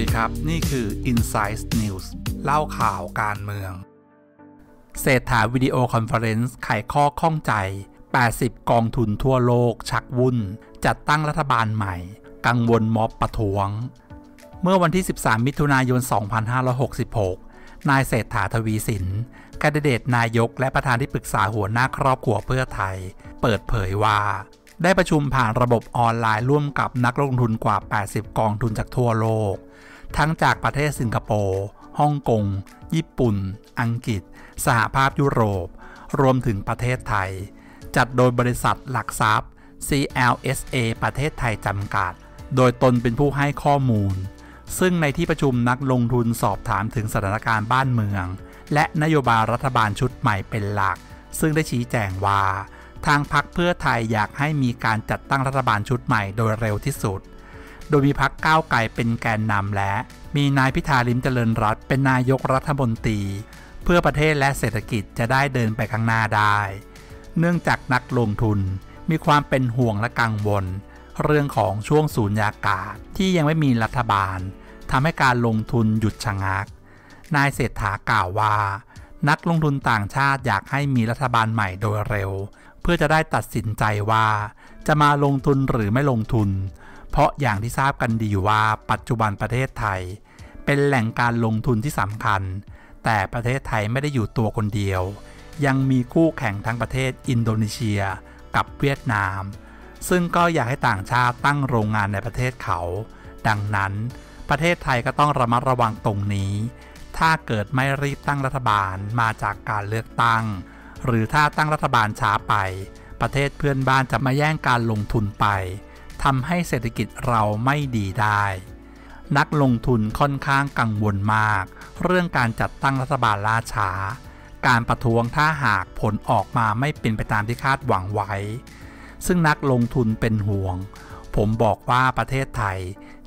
สวัสดีครับนี่คือ insight NEWS เล่าข่าวการเมืองเศรษฐาวิดีโอคอนเฟอเรนซ์ไขข้อข้องใจ80กองทุนทั่วโลกชักวุ่นจัดตั้งรัฐบาลใหม่กังวลม็อบประท้วงเมื่อวันที่13มิถุนายน2566นายเศรษฐาทวีสินแคนดิเดตนายกและประธานที่ปรึกษาหัวหน้าครอบครัวเพื่อไทยเปิดเผยว่าได้ประชุมผ่านระบบออนไลน์ร่วมกับนักลงทุนกว่า80กองทุนจากทั่วโลกทั้งจากประเทศสิงคโปร์ฮ่องกงญี่ปุ่นอังกฤษสหภาพยุโรปรวมถึงประเทศไทยจัดโดยบริษัทหลักทรัพย์ CLSA ประเทศไทยจำกัดโดยตนเป็นผู้ให้ข้อมูลซึ่งในที่ประชุมนักลงทุนสอบถามถึงสถานการณ์บ้านเมืองและนโยบายรัฐบาลชุดใหม่เป็นหลักซึ่งได้ชี้แจงว่าทางพรรคเพื่อไทยอยากให้มีการจัดตั้งรัฐบาลชุดใหม่โดยเร็วที่สุดโดยมีพรรคก้าวไกลเป็นแกนนำและมีนายพิธาลิ้มเจริญรัตน์เป็นนายกรัฐมนตรีเพื่อประเทศและเศรษฐกิจจะได้เดินไปข้างหน้าได้เนื่องจากนักลงทุนมีความเป็นห่วงและกังวลเรื่องของช่วงสูญญากาศที่ยังไม่มีรัฐบาลทำให้การลงทุนหยุดชะงักนายเศรษฐากล่าวว่านักลงทุนต่างชาติอยากให้มีรัฐบาลใหม่โดยเร็วเพื่อจะได้ตัดสินใจว่าจะมาลงทุนหรือไม่ลงทุนเพราะอย่างที่ทราบกันดีอยู่ว่าปัจจุบันประเทศไทยเป็นแหล่งการลงทุนที่สำคัญแต่ประเทศไทยไม่ได้อยู่ตัวคนเดียวยังมีคู่แข่งทั้งประเทศอินโดนีเซียกับเวียดนามซึ่งก็อยากให้ต่างชาติตั้งโรงงานในประเทศเขาดังนั้นประเทศไทยก็ต้องระมัดระวังตรงนี้ถ้าเกิดไม่รีบตั้งรัฐบาลมาจากการเลือกตั้งหรือถ้าตั้งรัฐบาลช้าไปประเทศเพื่อนบ้านจะมาแย่งการลงทุนไปทำให้เศรษฐกิจเราไม่ดีได้นักลงทุนค่อนข้างกังวลมากเรื่องการจัดตั้งรัฐบาลล่าช้าการประท้วงถ้าหากผลออกมาไม่เป็นไปตามที่คาดหวังไว้ซึ่งนักลงทุนเป็นห่วงผมบอกว่าประเทศไทย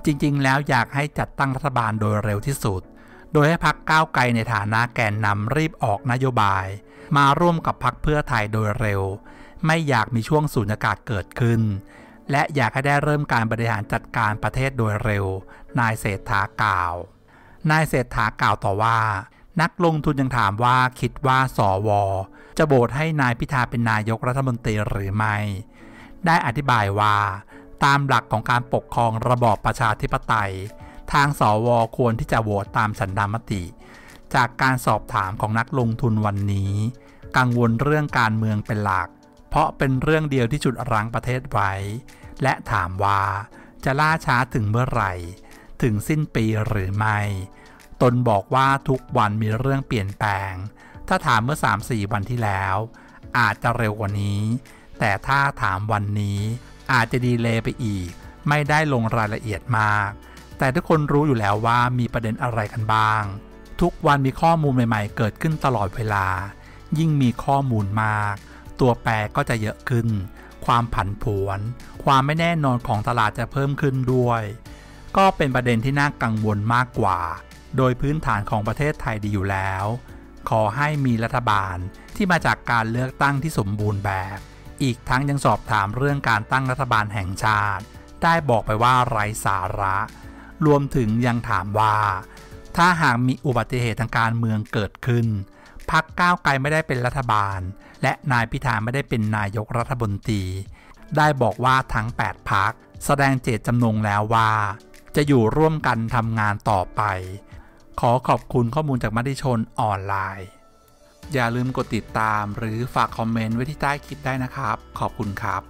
จริงๆแล้วอยากให้จัดตั้งรัฐบาลโดยเร็วที่สุดโดยให้พรรคก้าวไกลในฐานะแกนนำรีบออกนโยบายมาร่วมกับพรรคเพื่อไทยโดยเร็วไม่อยากมีช่วงสูญญากาศเกิดขึ้นและอยากให้ได้เริ่มการบริหารจัดการประเทศโดยเร็วนายเศรษฐากล่าวนายเศรษฐากล่าวต่อว่านักลงทุนยังถามว่าคิดว่าสว.จะโหวตให้นายพิธาเป็นนายกรัฐมนตรีหรือไม่ได้อธิบายว่าตามหลักของการปกครองระบอบประชาธิปไตยทางสว.ควรที่จะโหวตตามฉันทามติจากการสอบถามของนักลงทุนวันนี้กังวลเรื่องการเมืองเป็นหลักเพราะเป็นเรื่องเดียวที่จุดรั้งประเทศไว้และถามว่าจะล่าช้าถึงเมื่อไหร่ถึงสิ้นปีหรือไม่ตนบอกว่าทุกวันมีเรื่องเปลี่ยนแปลงถ้าถามเมื่อ 3-4 วันที่แล้วอาจจะเร็วกว่านี้แต่ถ้าถามวันนี้อาจจะดีเลย์ไปอีกไม่ได้ลงรายละเอียดมากแต่ทุกคนรู้อยู่แล้วว่ามีประเด็นอะไรกันบ้างทุกวันมีข้อมูลใหม่ๆเกิดขึ้นตลอดเวลายิ่งมีข้อมูลมากตัวแปรก็จะเยอะขึ้นความผันผวนความไม่แน่นอนของตลาดจะเพิ่มขึ้นด้วยก็เป็นประเด็นที่น่ากังวลมากกว่าโดยพื้นฐานของประเทศไทยดีอยู่แล้วขอให้มีรัฐบาลที่มาจากการเลือกตั้งที่สมบูรณ์แบบอีกทั้งยังสอบถามเรื่องการตั้งรัฐบาลแห่งชาติได้บอกไปว่าไร้สาระรวมถึงยังถามว่าถ้าหากมีอุบัติเหตุทางการเมืองเกิดขึ้นพรรคก้าวไกลไม่ได้เป็นรัฐบาลและนายพิธาไม่ได้เป็นนายกรัฐมนตรีได้บอกว่าทั้ง8พรรคแสดงเจตจำนงแล้วว่าจะอยู่ร่วมกันทำงานต่อไปขอขอบคุณข้อมูลจากมติชนออนไลน์อย่าลืมกดติดตามหรือฝากคอมเมนต์ไว้ที่ใต้คลิปได้นะครับขอบคุณครับ